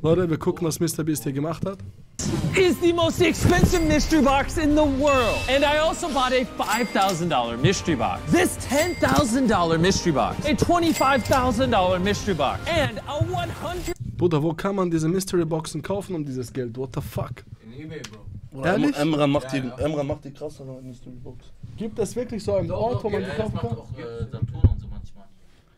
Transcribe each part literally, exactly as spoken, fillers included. Leute, wir gucken, was MrBeast hier gemacht hat. Is the most expensive mystery box in the world. And I also bought a five thousand dollar mystery box. This ten thousand dollar mystery box. A twenty-five thousand dollar mystery box. And a hundred... Bruder, wo kann man diese Mystery Boxen kaufen um dieses Geld? What the fuck? In eBay, bro. Ehrlich? Emra macht die, Emra macht die krassere Mystery Box. Gibt es wirklich so einen Ort, wo man die kaufen kann?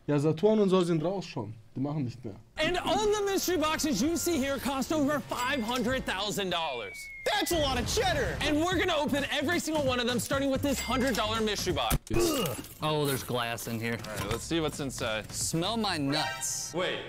Ja, Saturn und so sind raus schon. Die machen nicht mehr. And all the mystery boxes you see here cost over five hundred thousand dollars. That's a lot of cheddar. And we're gonna open every single one of them, starting with this one hundred dollar mystery box. Oh, there's glass in here. All right, let's see what's inside. Smell my nuts. Wait.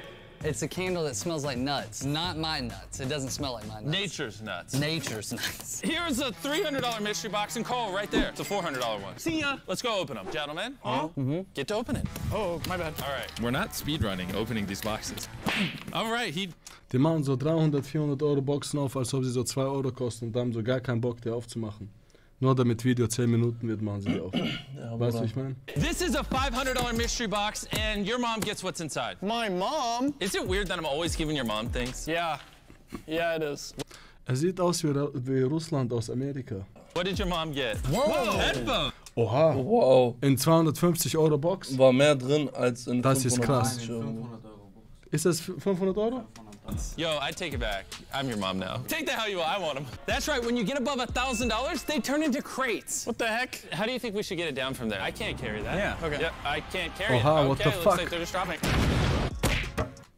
It's a candle that smells like nuts, not my nuts. It doesn't smell like my nuts. Nature's nuts. Nature's nuts. Here's a three hundred dollar mystery box and Cole right there. It's a four hundred dollar one. See ya. Let's go open them, gentlemen. Uh-huh. Mm-hmm. Get to open it. Oh, my bad. All right. We're not speedrunning opening these boxes. All right. He... Die machen so dreihundert, vierhundert Euro Boxen auf, als ob sie so zwei Euro kosten und haben so gar keinen Bock, die aufzumachen. Nur damit Video zehn Minuten wird, machen sie auf. Ja, weißt du, was ich meine? This is a five hundred dollar mystery box and your mom gets what's inside. My mom? Is it weird that I'm always giving your mom things? Yeah. Yeah, it is. Er sieht aus wie, wie Russland aus Amerika. What did your mom get? Whoa! Whoa. Headphone! Oha! Wow. In zweihundertfünfzig Euro Box? War mehr drin als in das fünfhundert. Das ist krass. fünfhundert Euro Box. Ist das fünfhundert Euro? Yo, I take it back. I'm your mom now. Take that how you will, I want them. That's right, when you get above one thousand dollars, they turn into crates. What the heck? How do you think we should get it down from there? I can't carry that. Yeah, okay. Yep, I can't carry it. Oha, what the fuck? Looks like they're just dropping.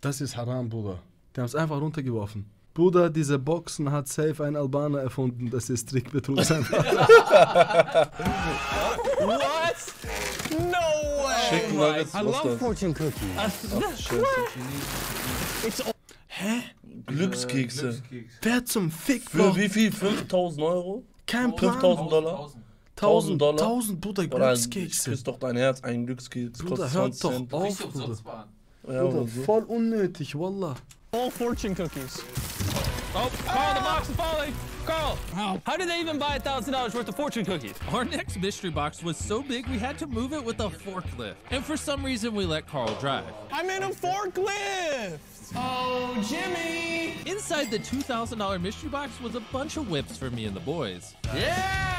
Das ist haram, Bruder. Die haben es einfach runtergeworfen. Bruder, diese Boxen hat safe ein Albaner erfunden. Das ist Trickbetrug. What? No way! Chicken nuggets. I love fortune cookies. It's Hä? Glückskekse. Glückskekse. Wer zum Fick braucht? Für wie viel? fünftausend Euro? Kein Plan. fünftausend Dollar? tausend Dollar? tausend, Bruder, Glückskekse. Küss doch dein Herz, ein Glückskeks kostet zwanzig Cent. Bruder, hört doch auf, Bruder. Ja, Bruder, so. Voll unnötig, wallah. All fortune cookies. Oh, Carl, the box is falling. Carl, how did they even buy one thousand dollars worth of fortune cookies? Our next mystery box was so big we had to move it with a forklift. And for some reason we let Carl drive. I'm in a forklift! Oh, Jimmy! Inside the two thousand dollar mystery box was a bunch of whips for me and the boys. Yeah!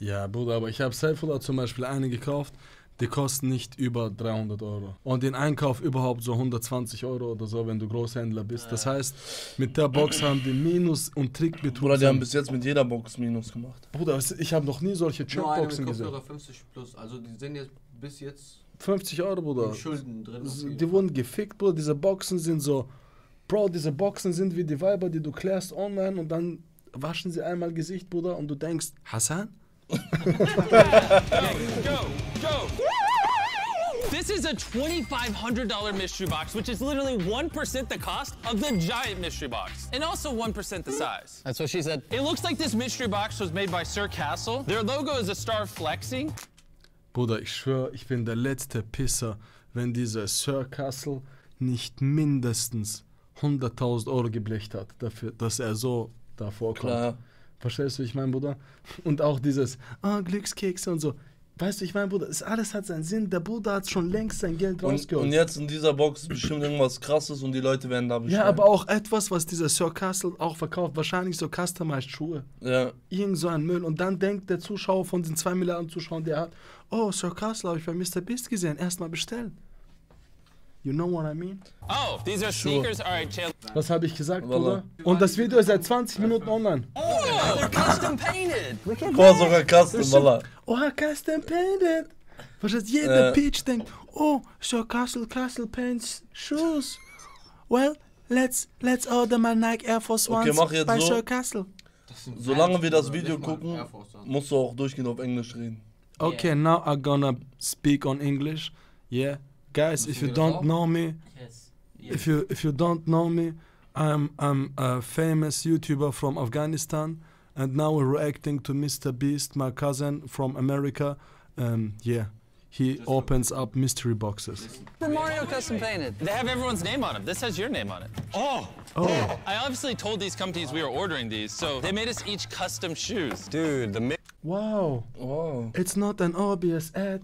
Ja, Bruder, aber ich habe selber zum Beispiel eine gekauft, die kosten nicht über dreihundert Euro. Und den Einkauf überhaupt so hundertzwanzig Euro oder so, wenn du Großhändler bist. Das heißt, mit der Box haben die Minus und Trickbetrug. Bruder, die haben bis jetzt mit jeder Box Minus gemacht. Bruder, ich habe noch nie solche Checkboxen gesehen. fünfzig plus, also die sind jetzt bis jetzt... fünfzig Euro, Bruder. Schulden drin. Die wurden gefickt, Bruder. Diese Boxen sind so... Bro, diese Boxen sind wie die Weiber, die du klärst online und dann waschen sie einmal Gesicht, Bruder, und du denkst, Hassan? Go, go, go! This is a twenty-five hundred dollar mystery box, which is literally one percent the cost of the giant mystery box. And also one percent the size. That's what she said. It looks like this mystery box was made by Sir Castle. Their logo is a star flexing. Bruder, ich schwöre, ich bin der letzte Pisser, wenn dieser Sir Castle nicht mindestens hunderttausend Euro geblecht hat, dafür, dass er so davor kommt. Klar. Verstehst du, ich mein, Bruder? Und auch dieses, ah, oh, Glückskekse und so. Weißt du, ich mein, Bruder, es alles hat seinen Sinn. Der Bruder hat schon längst sein Geld und, rausgeholt. Und jetzt in dieser Box bestimmt irgendwas Krasses und die Leute werden da bestellen. Ja, aber auch etwas, was dieser Sir Castle auch verkauft. Wahrscheinlich so customized Schuhe. Ja. Irgend so ein Müll. Und dann denkt der Zuschauer von den zwei Milliarden Zuschauern, der hat, oh, Sir Castle habe ich bei MrBeast gesehen. Erstmal bestellen. You know what I mean? Oh, these are sneakers. All right, chill. Was habe ich gesagt, Bruder? Und das Video ist seit zwanzig Minuten online. Oh, they're custom painted. Boah, sogar custom, Wallah. Oh, custom painted. Verstehst du, jeder Peach denkt, oh, so Castle, Castle paints shoes. Well, let's, let's order my Nike Air Force Ones bei Sir Castle. Solange wir das Video gucken, musst du auch durchgehend auf Englisch reden. Okay, now I'm gonna speak on English. Yeah. Guys, if you don't know me, yes. Yes. if you if you don't know me, I'm I'm a famous YouTuber from Afghanistan, and now we're reacting to MrBeast, my cousin from America. Um, yeah, he opens up mystery boxes. The Mario custom painted. They have everyone's name on it. This has your name on it. Oh. Oh. I obviously told these companies we were ordering these, so they made us each custom shoes. Dude, the. Wow. Wow. It's not an obvious ad.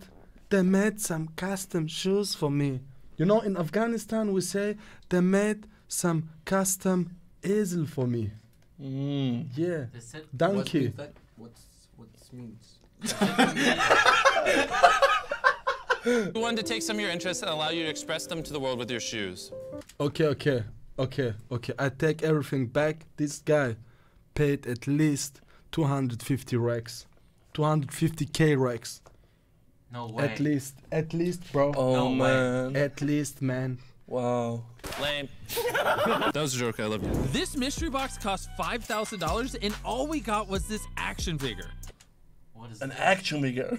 They made some custom shoes for me. You know, in Afghanistan we say they made some custom easel for me. Mm. Yeah. Donkey. What that? What's, what's means? We wanted to take some of your interests and allow you to express them to the world with your shoes. Okay, okay, okay, okay. I take everything back. This guy paid at least two hundred fifty rex. two hundred fifty K rex. No way. At least, at least, bro. Oh, no man. Way. At least, man. Wow. Lame. That was a joke, I love you. This mystery box cost five thousand dollars and all we got was this action figure. What is An this? action figure?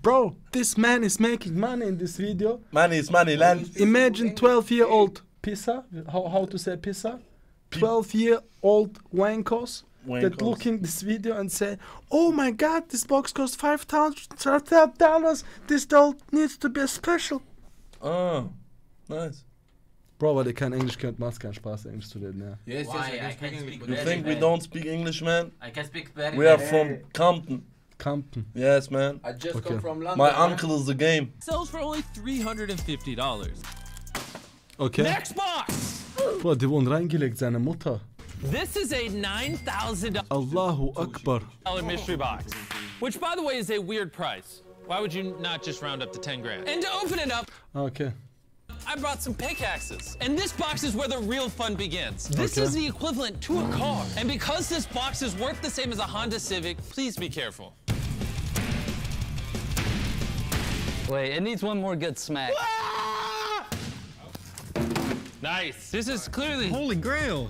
Bro, this man is making money in this video. Money is money, land. Imagine twelve year old pizza, how, how to say pizza? twelve year old wankos. When that looking this video and say, oh my god, this box costs five thousand dollars, this doll needs to be a special. Oh, nice. Bro, weil ihr kein Englisch könnt, macht's keinen Spaß, Englisch zu reden, ja. Yes, yes, I, I can speak English. You think we don't speak English, man? I can speak very We are from Compton. Compton. Yes, man. I just okay. come from London. My uncle man. is the game. Sells for only three hundred fifty dollars. Okay. Next box! Bro, die wurden reingelegt, seine Mutter. This is a nine thousand dollars Allahu Akbar mystery box, which by the way is a weird price. Why would you not just round up to ten grand? And to open it up, okay, I brought some pickaxes. And this box is where the real fun begins. This okay. is the equivalent to a car. And because this box is worth the same as a Honda Civic, please be careful. Wait, it needs one more good smack. Ah! Nice. This is clearly Holy Grail.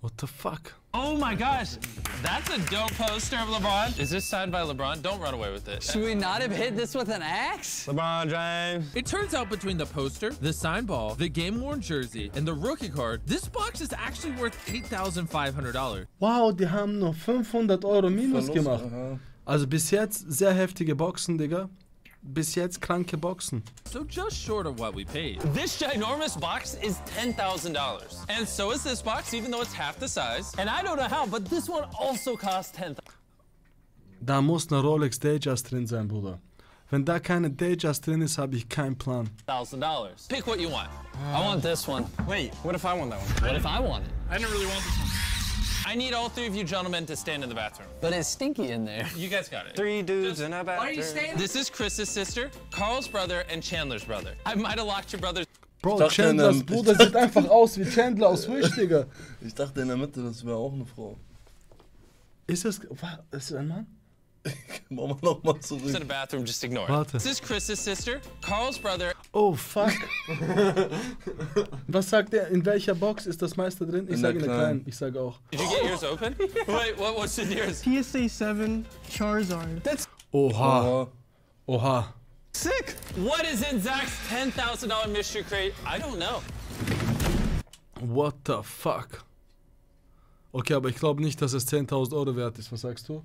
What the fuck? Oh my gosh, that's a dope poster of LeBron. Is this signed by LeBron? Don't run away with it. Should we not have hit this with an axe? LeBron James. It turns out between the poster, the signed ball, the game-worn jersey, and the rookie card, this box is actually worth eight thousand five hundred dollars. Wow, die haben nur fünfhundert Euro minus gemacht. Uh-huh. Also bis jetzt sehr heftige Boxen, Digga. Bis jetzt kranke Boxen. So just short of what we paid. This ginormous box is ten thousand dollars. And so is this box, even though it's half the size. And I don't know how, but this one also costs ten thousand dollars. Da muss eine Rolex Datejust drin sein, Bruder. Wenn da keine Datejust drin ist, habe ich keinen Plan. one thousand dollars. Pick what you want. Uh, I want this one. Wait, what if I want that one? What if I want it? I didn't really want this one. I need all three of you gentlemen to stand in the bathroom. But it's stinky in there. You guys got it. Three dudes Just, in a bathroom. Why are you standing? This is Chris's sister, Carl's brother, and Chandler's brother. I might have locked your brother's... Bro, Chandler's Bruder sieht einfach aus wie Chandler aus Wish, Digga. Ich dachte in der Mitte, das wäre auch eine Frau. Ist das... Ist das ein Mann? Mama nochmal zurück. Just in the bathroom, just ignore it. Warte. This is Chris's sister, Carl's brother. Oh, fuck. Was sagt er? In welcher Box ist das meiste drin? Ich sage in der kleinen. Ich sage auch. Did you get yours open? Wait, what was in yours? P S A seven Charizard. That's Oha. Oha. Sick. What is in Zach's ten thousand dollar mystery crate? I don't know. What the fuck? Okay, aber ich glaube nicht, dass es zehntausend Euro wert ist. Was sagst du?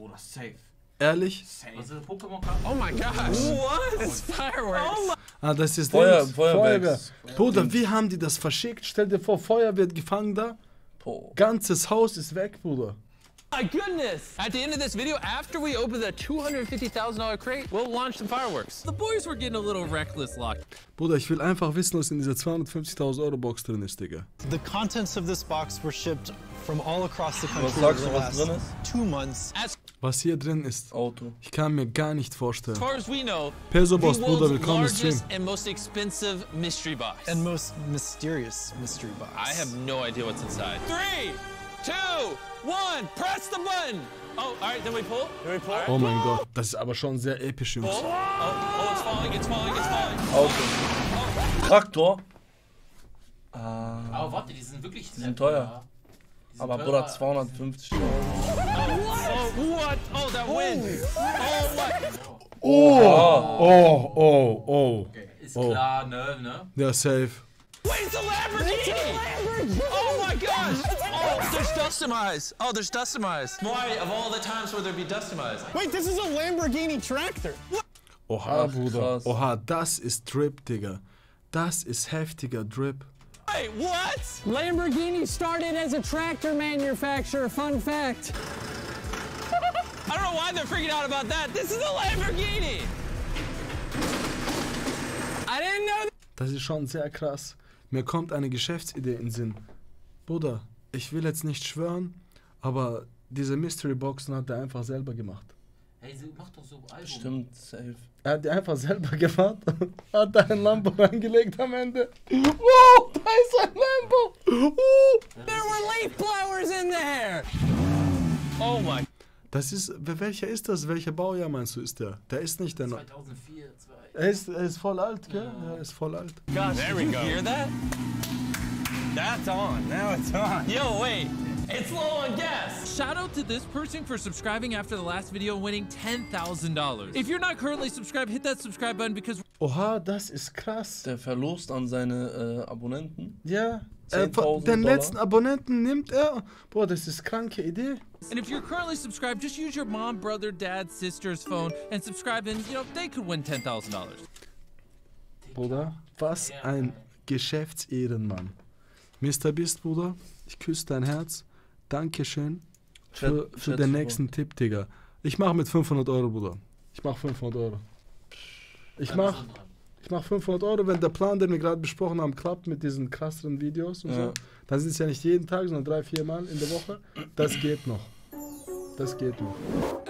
Bruder, safe. Ehrlich? Safe. Was ist Pokémon? Oh my gosh. What? It's fireworks. Oh ah, das ist Feuer, Feuerwehr. Bruder, wie haben die das verschickt? Stell dir vor, Feuer wird gefangen da. Oh. Ganzes Haus ist weg, Bruder. My goodness! At the end of this video, after we open the two hundred fifty thousand dollar crate, we'll launch some fireworks. The boys were getting a little reckless locked. Bruder, ich will einfach wissen, was in dieser zweihundertfünfzigtausend Euro Box drin ist, Digga. The contents of this box were shipped from all across the country for the last two months. As was hier drin ist, Auto. Ich kann mir gar nicht vorstellen. As far as we know, Peso Boss, Bruder, willkommen im Stream. And most expensive mystery box. And most mysterious mystery box. I have no idea what's inside. Three, two, one, press the button! Oh, alright, then we pull? Then we pull? Right. Oh mein Gott, das ist aber schon sehr episch, Jungs. Oh, oh, it's falling, it's falling, it's falling. Auto. Oh. Traktor. Äh, aber warte, die sind wirklich die sind teuer. Die sind aber Bruder, zweihundertfünfzig Euro. Oh, what? Oh, that wins. Oh, what? Oh, oh, oh, oh. Okay, ist oh. klar, ne, ne? Ja, safe. Wait, it's a Lamborghini! It's a Lamborghini! Oh my gosh! Oh, there's dust in my eyes! Oh, there's dust in my eyes! Why, of all the times where there'd be dust in my eyes? Wait, this is a Lamborghini tractor! What? Oha, Ach, Bruder. Krass. Oha, das ist Drip, Digga. Das ist heftiger Drip. Wait, what? Lamborghini started as a tractor manufacturer, fun fact. I don't know why they're freaking out about that. This is a Lamborghini! I didn't know that. Das ist schon sehr krass. Mir kommt eine Geschäftsidee in den Sinn. Bruder, ich will jetzt nicht schwören, aber diese Mystery-Boxen hat er einfach selber gemacht. Hey, mach doch so ein Album. Stimmt, safe. Er hat die einfach selber gemacht und hat da ein Lambo reingelegt am Ende. Wow, da ist ein Lambo! Oh, there were leaf blowers in there! Oh my... Das ist... Welcher ist das? Welcher Baujahr meinst du ist der? Der ist nicht der... zweitausendvier. Er ist, er ist voll alt, gell? Ja, er ist voll alt. Gosh, there we go. Hear that? That's on. Now it's on. Yo, wait. It's low on gas! Shout out to this person for subscribing after the last video winning ten thousand dollars. If you're not currently subscribed, hit that subscribe button because... Oha, das ist krass. Der verlost an seine äh, Abonnenten. Ja. Äh, den letzten Abonnenten nimmt er. Boah, das ist kranke Idee. And if you're currently subscribed, just use your mom, brother, dad, sister's phone and subscribe and, you know, they could win ten thousand dollars. Bruder, was ein Geschäftsehrenmann. MrBeast, Bruder, ich küsse dein Herz. Dankeschön für, für den nächsten Tipp, Digga. Ich mach mit fünfhundert Euro, Bruder. Ich mach fünfhundert Euro. Ich mach, ich mach fünfhundert Euro, wenn der Plan, den wir gerade besprochen haben, klappt mit diesen krasseren Videos und ja. so. Dann sind es ja nicht jeden Tag, sondern drei, vier Mal in der Woche. Das geht noch. Das geht noch.